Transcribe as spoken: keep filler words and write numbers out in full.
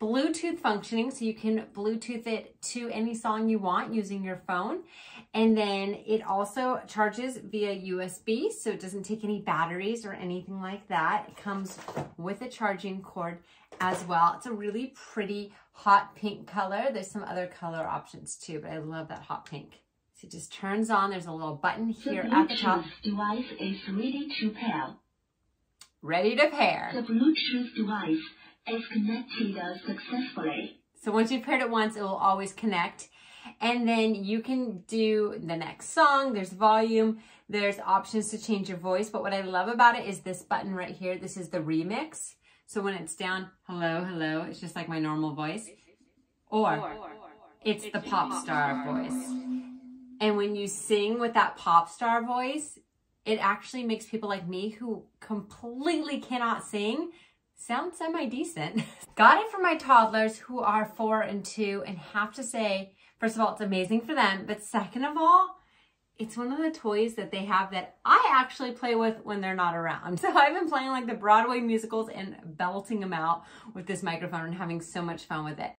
Bluetooth functioning, so you can Bluetooth it to any song you want using your phone. And then it also charges via U S B, so it doesn't take any batteries or anything like that. It comes with a charging cord as well. It's a really pretty hot pink color. There's some other color options too, but I love that hot pink. So it just turns on. There's a little button here at the top. The device is ready to pair. Ready to pair. The Bluetooth device is connected successfully. So once you've paired it once, it will always connect. And then you can do the next song. There's volume. There's options to change your voice. But what I love about it is this button right here. This is the remix. So when it's down, hello, hello, it's just like my normal voice. Or it's the pop star voice. And when you sing with that pop star voice, it actually makes people like me who completely cannot sing sound semi-decent. Got it for my toddlers who are four and two and have to say, first of all, it's amazing for them. But second of all, it's one of the toys that they have that I actually play with when they're not around. So I've been playing like the Broadway musicals and belting them out with this microphone and having so much fun with it.